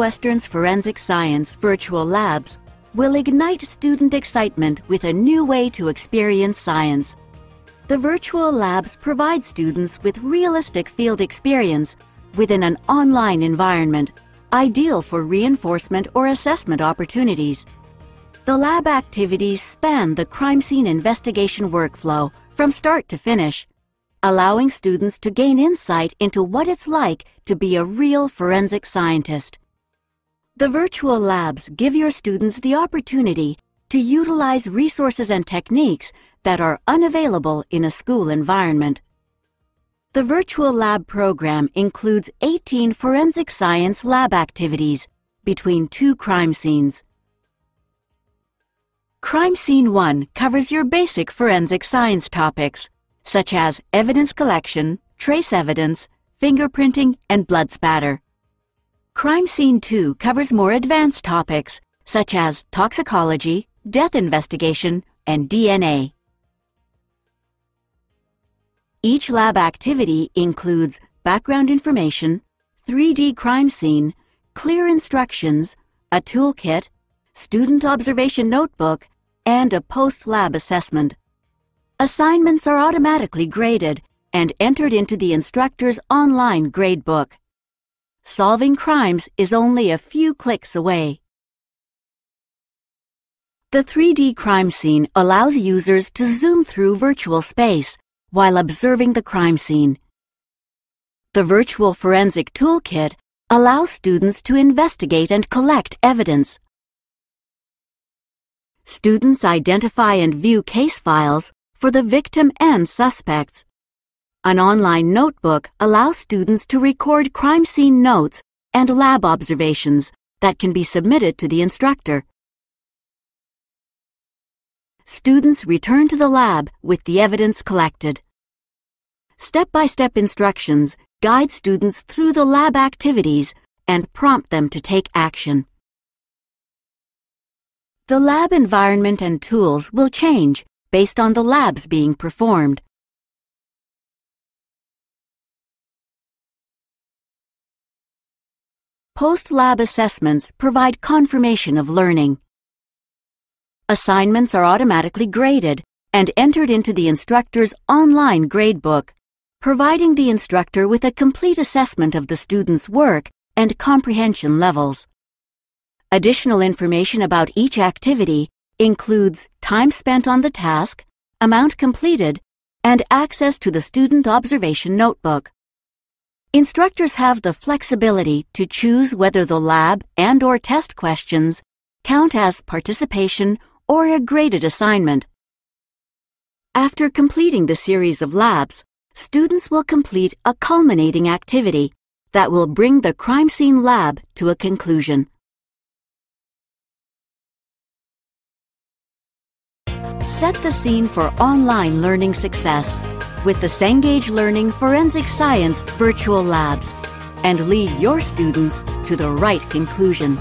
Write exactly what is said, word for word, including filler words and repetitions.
Southwestern's Forensic Science virtual labs will ignite student excitement with a new way to experience science. The virtual labs provide students with realistic field experience within an online environment, ideal for reinforcement or assessment opportunities. The lab activities span the crime scene investigation workflow from start to finish, allowing students to gain insight into what it's like to be a real forensic scientist. The virtual labs give your students the opportunity to utilize resources and techniques that are unavailable in a school environment. The virtual lab program includes eighteen forensic science lab activities between two crime scenes. Crime Scene one covers your basic forensic science topics, such as evidence collection, trace evidence, fingerprinting, and blood spatter. Crime Scene two covers more advanced topics, such as toxicology, death investigation, and D N A. Each lab activity includes background information, three D crime scene, clear instructions, a toolkit, student observation notebook, and a post-lab assessment. Assignments are automatically graded and entered into the instructor's online gradebook. Solving crimes is only a few clicks away. The three D crime scene allows users to zoom through virtual space while observing the crime scene. The virtual forensic toolkit allows students to investigate and collect evidence. Students identify and view case files for the victim and suspects. An online notebook allows students to record crime scene notes and lab observations that can be submitted to the instructor. Students return to the lab with the evidence collected. Step-by-step instructions guide students through the lab activities and prompt them to take action. The lab environment and tools will change based on the labs being performed. Post-lab assessments provide confirmation of learning. Assignments are automatically graded and entered into the instructor's online gradebook, providing the instructor with a complete assessment of the student's work and comprehension levels. Additional information about each activity includes time spent on the task, amount completed, and access to the student observation notebook. Instructors have the flexibility to choose whether the lab and/or test questions count as participation or a graded assignment. After completing the series of labs, students will complete a culminating activity that will bring the crime scene lab to a conclusion. Set the scene for online learning success with the Cengage Learning Forensic Science Virtual Labs and lead your students to the right conclusion.